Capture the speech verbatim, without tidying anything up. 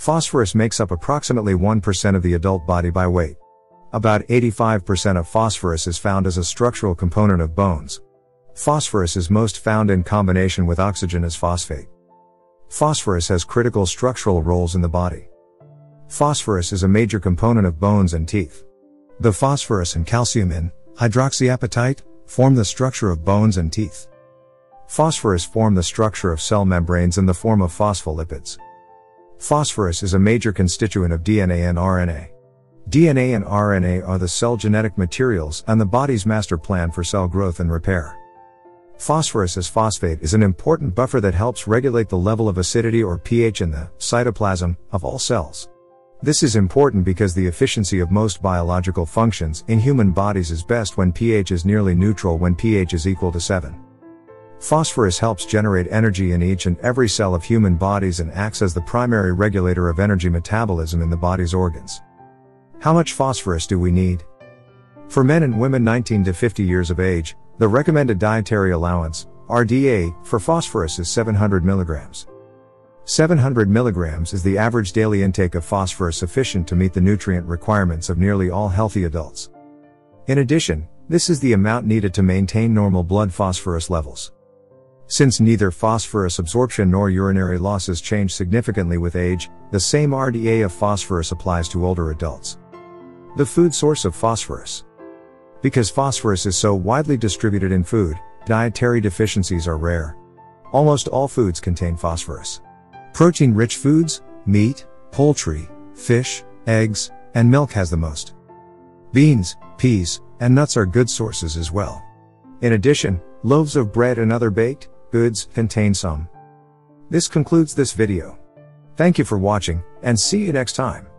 Phosphorus makes up approximately one percent of the adult body by weight. About eighty-five percent of phosphorus is found as a structural component of bones. Phosphorus is most found in combination with oxygen as phosphate. Phosphorus has critical structural roles in the body. Phosphorus is a major component of bones and teeth. The phosphorus and calcium in hydroxyapatite form the structure of bones and teeth. Phosphorus form the structure of cell membranes in the form of phospholipids. Phosphorus is a major constituent of D N A and R N A. D N A and R N A are the cell genetic materials and the body's master plan for cell growth and repair. Phosphorus as phosphate is an important buffer that helps regulate the level of acidity or pH in the cytoplasm of all cells. This is important because the efficiency of most biological functions in human bodies is best when pH is nearly neutral, when pH is equal to seven. Phosphorus helps generate energy in each and every cell of human bodies and acts as the primary regulator of energy metabolism in the body's organs. How much phosphorus do we need? For men and women nineteen to fifty years of age, the recommended dietary allowance, R D A, for phosphorus is seven hundred milligrams. seven hundred milligrams is the average daily intake of phosphorus, sufficient to meet the nutrient requirements of nearly all healthy adults. In addition, this is the amount needed to maintain normal blood phosphorus levels. Since neither phosphorus absorption nor urinary losses change significantly with age, the same R D A of phosphorus applies to older adults. The food source of phosphorus. Because phosphorus is so widely distributed in food, dietary deficiencies are rare. Almost all foods contain phosphorus. Protein-rich foods, meat, poultry, fish, eggs, and milk has the most. Beans, peas, and nuts are good sources as well. In addition, loaves of bread and other baked goods contain some. This concludes this video. Thank you for watching, and see you next time.